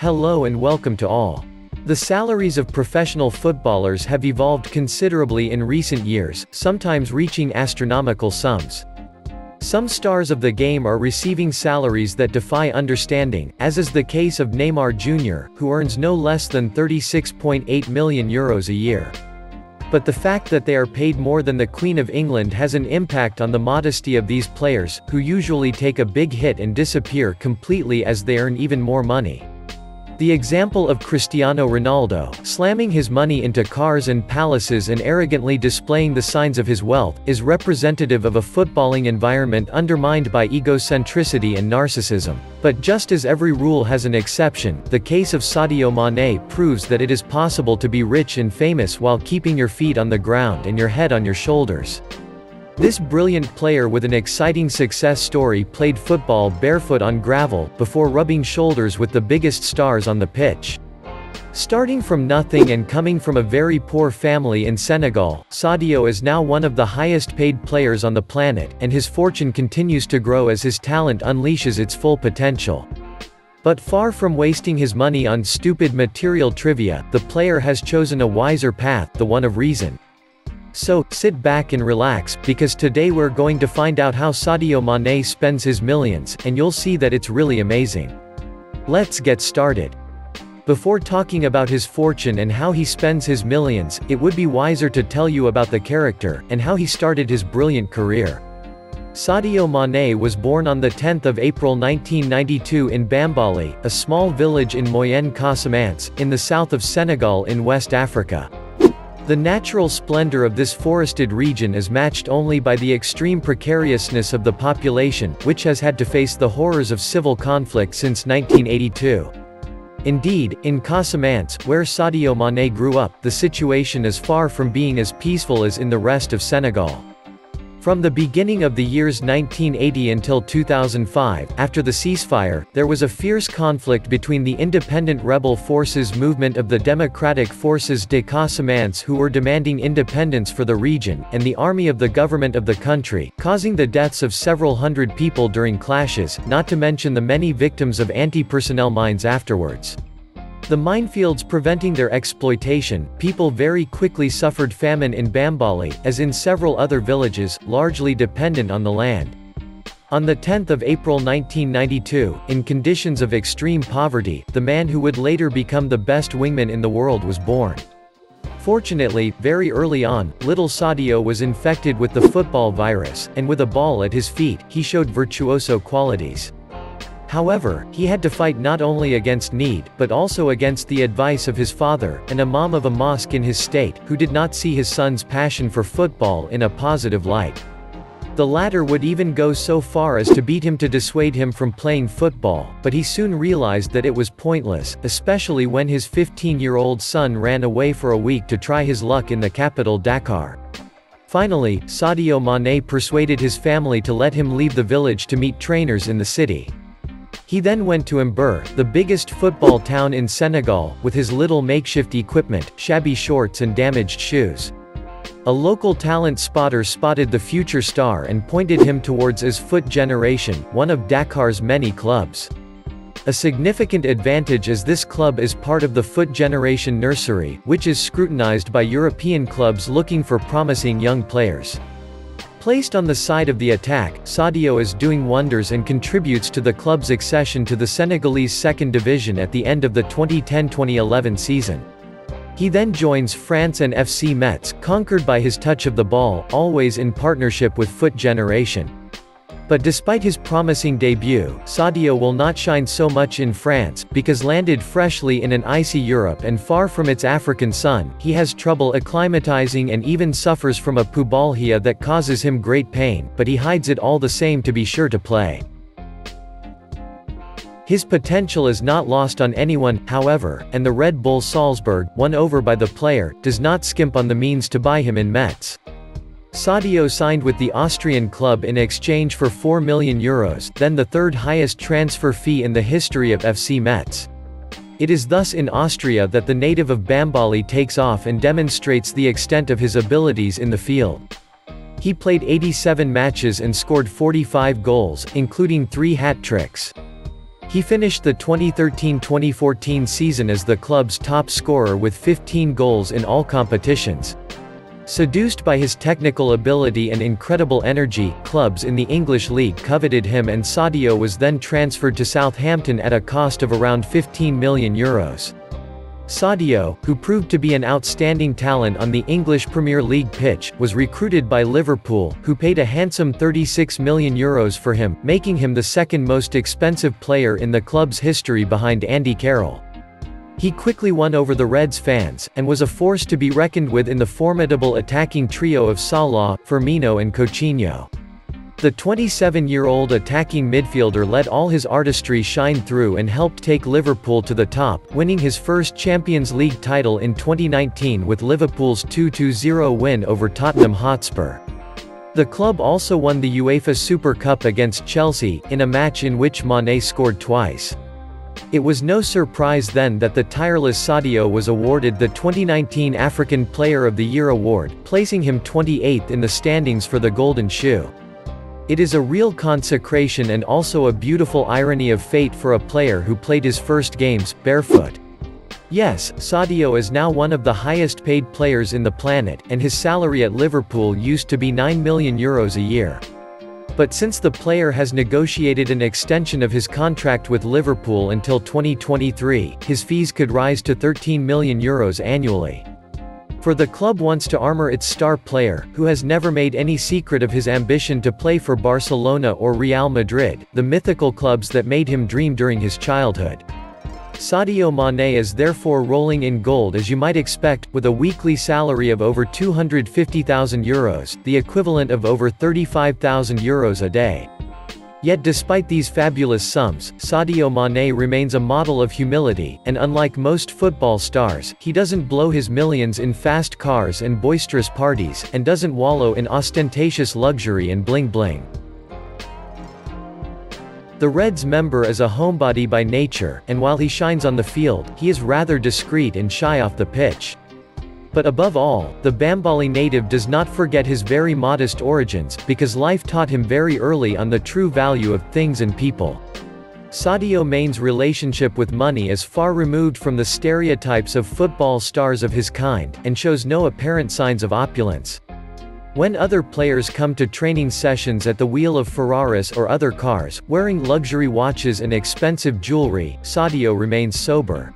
Hello and welcome to all. The salaries of professional footballers have evolved considerably in recent years, sometimes reaching astronomical sums. Some stars of the game are receiving salaries that defy understanding, as is the case of Neymar Jr., who earns no less than €36.8 million a year. But the fact that they are paid more than the Queen of England has an impact on the modesty of these players, who usually take a big hit and disappear completely as they earn even more money. The example of Cristiano Ronaldo, slamming his money into cars and palaces and arrogantly displaying the signs of his wealth, is representative of a footballing environment undermined by egocentricity and narcissism. But just as every rule has an exception, the case of Sadio Mané proves that it is possible to be rich and famous while keeping your feet on the ground and your head on your shoulders. This brilliant player with an exciting success story played football barefoot on gravel, before rubbing shoulders with the biggest stars on the pitch. Starting from nothing and coming from a very poor family in Senegal, Sadio is now one of the highest-paid players on the planet, and his fortune continues to grow as his talent unleashes its full potential. But far from wasting his money on stupid material trivia, the player has chosen a wiser path, the one of reason. So, sit back and relax, because today we're going to find out how Sadio Mané spends his millions, and you'll see that it's really amazing. Let's get started. Before talking about his fortune and how he spends his millions, it would be wiser to tell you about the character, and how he started his brilliant career. Sadio Mané was born on 10 April 1992 in Bambali, a small village in Moyenne Casamance, in the south of Senegal in West Africa. The natural splendor of this forested region is matched only by the extreme precariousness of the population, which has had to face the horrors of civil conflict since 1982. Indeed, in Casamance, where Sadio Mané grew up, the situation is far from being as peaceful as in the rest of Senegal. From the beginning of the years 1980 until 2005, after the ceasefire, there was a fierce conflict between the independent rebel forces movement of the Democratic Forces de Casamance, who were demanding independence for the region, and the army of the government of the country, causing the deaths of several hundred people during clashes, not to mention the many victims of anti-personnel mines afterwards. The minefields preventing their exploitation, people very quickly suffered famine in Bambali, as in several other villages, largely dependent on the land. On 10 April 1992, in conditions of extreme poverty, the man who would later become the best wingman in the world was born. Fortunately, very early on, little Sadio was infected with the football virus, and with a ball at his feet, he showed virtuoso qualities. However, he had to fight not only against need, but also against the advice of his father, an imam of a mosque in his state, who did not see his son's passion for football in a positive light. The latter would even go so far as to beat him to dissuade him from playing football, but he soon realized that it was pointless, especially when his 15-year-old son ran away for a week to try his luck in the capital Dakar. Finally, Sadio Mané persuaded his family to let him leave the village to meet trainers in the city. He then went to Mbur, the biggest football town in Senegal, with his little makeshift equipment, shabby shorts and damaged shoes. A local talent spotter spotted the future star and pointed him towards his Foot Generation, one of Dakar's many clubs. A significant advantage is this club is part of the Foot Generation nursery, which is scrutinized by European clubs looking for promising young players. Placed on the side of the attack, Sadio is doing wonders and contributes to the club's accession to the Senegalese second division at the end of the 2010-2011 season. He then joins France and FC Metz, conquered by his touch of the ball, always in partnership with Foot Generation. But despite his promising debut, Sadio will not shine so much in France, because landed freshly in an icy Europe and far from its African sun, he has trouble acclimatizing and even suffers from a pubalgia that causes him great pain, but he hides it all the same to be sure to play. His potential is not lost on anyone, however, and the Red Bull Salzburg, won over by the player, does not skimp on the means to buy him in Metz. Sadio signed with the Austrian club in exchange for €4 million, then the third highest transfer fee in the history of FC Metz. It is thus in Austria that the native of Bambali takes off and demonstrates the extent of his abilities in the field. He played 87 matches and scored 45 goals, including 3 hat-tricks. He finished the 2013-2014 season as the club's top scorer with 15 goals in all competitions. Seduced by his technical ability and incredible energy, clubs in the English league coveted him, and Sadio was then transferred to Southampton at a cost of around €15 million. Sadio, who proved to be an outstanding talent on the English Premier League pitch, was recruited by Liverpool, who paid a handsome €36 million for him, making him the second most expensive player in the club's history behind Andy Carroll. He quickly won over the Reds fans, and was a force to be reckoned with in the formidable attacking trio of Salah, Firmino and Coutinho. The 27-year-old attacking midfielder let all his artistry shine through and helped take Liverpool to the top, winning his first Champions League title in 2019 with Liverpool's 2-0 win over Tottenham Hotspur. The club also won the UEFA Super Cup against Chelsea, in a match in which Mané scored twice. It was no surprise then that the tireless Sadio was awarded the 2019 African Player of the Year award, placing him 28th in the standings for the Golden Shoe. It is a real consecration and also a beautiful irony of fate for a player who played his first games barefoot. Yes, Sadio is now one of the highest paid players in the planet, and his salary at Liverpool used to be €9 million a year. But since the player has negotiated an extension of his contract with Liverpool until 2023, his fees could rise to €13 million annually. For the club wants to armor its star player, who has never made any secret of his ambition to play for Barcelona or Real Madrid, the mythical clubs that made him dream during his childhood. Sadio Mané is therefore rolling in gold, as you might expect, with a weekly salary of over €250,000, the equivalent of over €35,000 a day. Yet despite these fabulous sums, Sadio Mané remains a model of humility, and unlike most football stars, he doesn't blow his millions in fast cars and boisterous parties, and doesn't wallow in ostentatious luxury and bling-bling. The Reds member is a homebody by nature, and while he shines on the field, he is rather discreet and shy off the pitch. But above all, the Bambali native does not forget his very modest origins, because life taught him very early on the true value of things and people. Sadio Mané's relationship with money is far removed from the stereotypes of football stars of his kind, and shows no apparent signs of opulence. When other players come to training sessions at the wheel of Ferraris or other cars, wearing luxury watches and expensive jewelry, Sadio remains sober.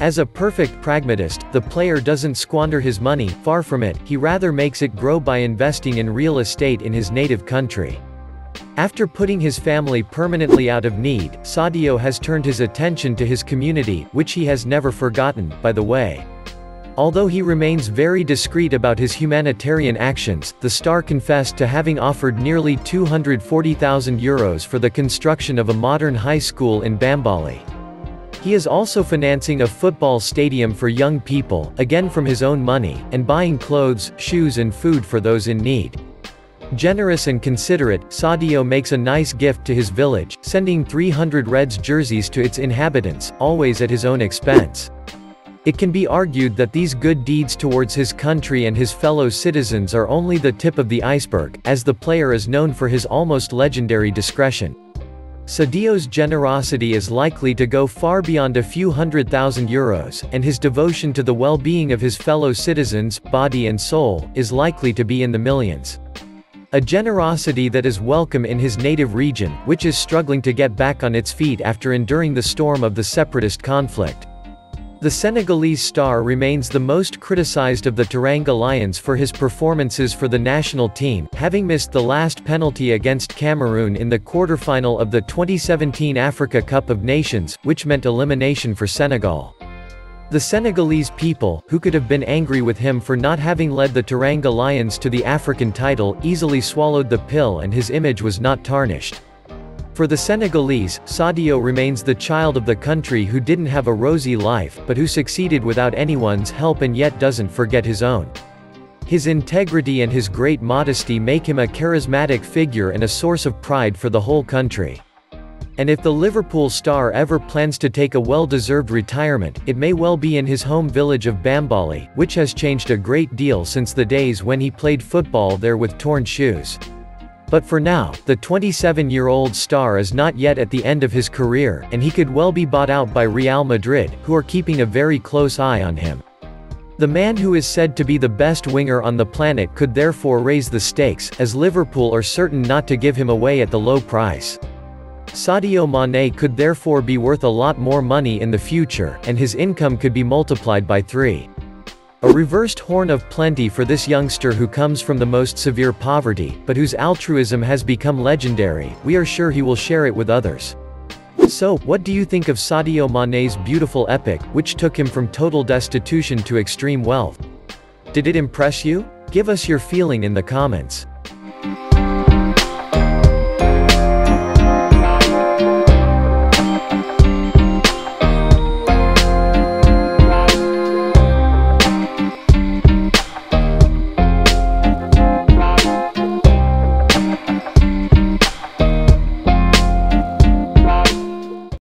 As a perfect pragmatist, the player doesn't squander his money, far from it, he rather makes it grow by investing in real estate in his native country. After putting his family permanently out of need, Sadio has turned his attention to his community, which he has never forgotten, by the way. Although he remains very discreet about his humanitarian actions, the star confessed to having offered nearly €240,000 for the construction of a modern high school in Bambali. He is also financing a football stadium for young people, again from his own money, and buying clothes, shoes and food for those in need. Generous and considerate, Sadio makes a nice gift to his village, sending 300 Reds jerseys to its inhabitants, always at his own expense. It can be argued that these good deeds towards his country and his fellow citizens are only the tip of the iceberg, as the player is known for his almost legendary discretion. Sadio's generosity is likely to go far beyond a few €100,000, and his devotion to the well-being of his fellow citizens, body and soul, is likely to be in the millions. A generosity that is welcome in his native region, which is struggling to get back on its feet after enduring the storm of the separatist conflict. The Senegalese star remains the most criticized of the Teranga Lions for his performances for the national team, having missed the last penalty against Cameroon in the quarterfinal of the 2017 Africa Cup of Nations, which meant elimination for Senegal. The Senegalese people, who could have been angry with him for not having led the Teranga Lions to the African title, easily swallowed the pill, and his image was not tarnished. For the Senegalese, Sadio remains the child of the country who didn't have a rosy life, but who succeeded without anyone's help, and yet doesn't forget his own. His integrity and his great modesty make him a charismatic figure and a source of pride for the whole country. And if the Liverpool star ever plans to take a well-deserved retirement, it may well be in his home village of Bambali, which has changed a great deal since the days when he played football there with torn shoes. But for now, the 27-year-old star is not yet at the end of his career, and he could well be bought out by Real Madrid, who are keeping a very close eye on him. The man who is said to be the best winger on the planet could therefore raise the stakes, as Liverpool are certain not to give him away at the low price. Sadio Mané could therefore be worth a lot more money in the future, and his income could be multiplied by 3. A reversed horn of plenty for this youngster who comes from the most severe poverty, but whose altruism has become legendary. We are sure he will share it with others. So, what do you think of Sadio Mané's beautiful epic, which took him from total destitution to extreme wealth? Did it impress you? Give us your feeling in the comments.